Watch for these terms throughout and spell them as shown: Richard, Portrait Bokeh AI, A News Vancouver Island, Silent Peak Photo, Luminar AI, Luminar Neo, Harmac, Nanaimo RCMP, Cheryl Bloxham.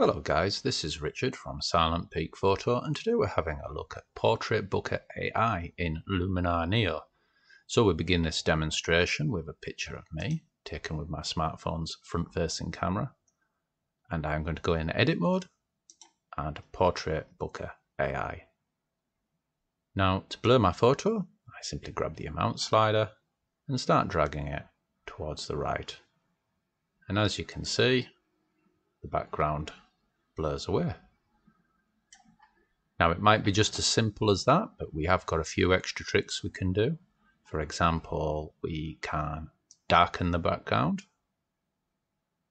Hello guys, this is Richard from Silent Peak Photo, and today we're having a look at Portrait Bokeh AI in Luminar Neo. So we begin this demonstration with a picture of me, taken with my smartphone's front-facing camera. And I'm going to go in edit mode and Portrait Bokeh AI. Now to blur my photo, I simply grab the amount slider and start dragging it towards the right. And as you can see, the background blurs away. Now it might be just as simple as that, but we have got a few extra tricks we can do. For example, we can darken the background.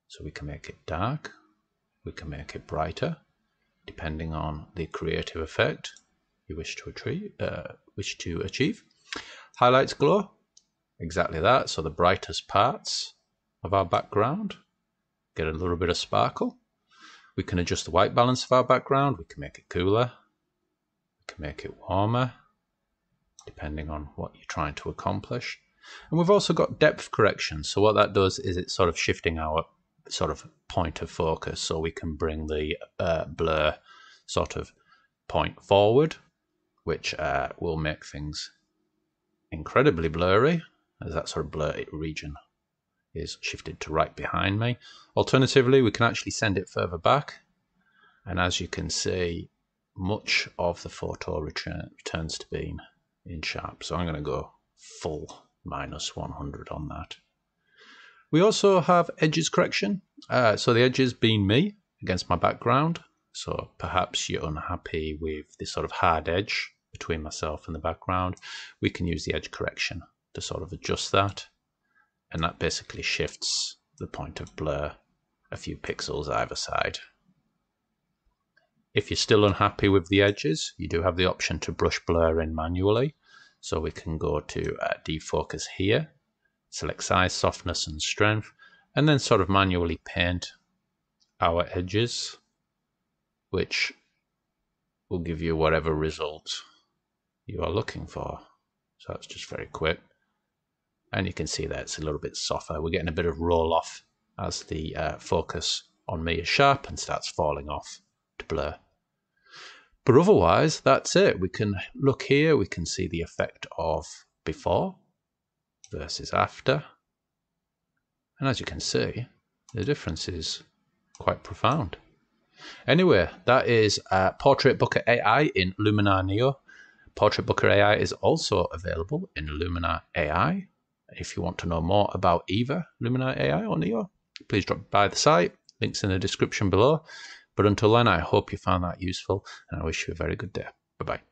So we can make it dark, we can make it brighter, depending on the creative effect you wish to achieve. Highlights glow, exactly that. So the brightest parts of our background get a little bit of sparkle. We can adjust the white balance of our background. We can make it cooler, we can make it warmer, depending on what you're trying to accomplish. And we've also got depth correction. So what that does is it's sort of shifting our sort of point of focus, so we can bring the blur sort of point forward, which will make things incredibly blurry, as that sort of blurry region is shifted to right behind me. Alternatively, we can actually send it further back, and as you can see, much of the photo returns to being in sharp. So I'm going to go full -100 on that. We also have edges correction, so the edges being me against my background. So perhaps you're unhappy with this sort of hard edge between myself and the background. We can use the edge correction to sort of adjust that, and that basically shifts the point of blur a few pixels either side. If you're still unhappy with the edges, you do have the option to brush blur in manually. So we can go to defocus here, select size, softness and strength, and then sort of manually paint our edges, which will give you whatever result you are looking for. So that's just very quick. And you can see that it's a little bit softer. We're getting a bit of roll off as the focus on me is sharp and starts falling off to blur. But otherwise, that's it. We can look here, we can see the effect of before versus after. And as you can see, the difference is quite profound. Anyway, that is Portrait Bokeh AI in Luminar Neo. Portrait Bokeh AI is also available in Luminar AI. If you want to know more about either Luminar AI or Neo, please drop by the site. Links in the description below. But until then, I hope you found that useful, and I wish you a very good day. Bye-bye.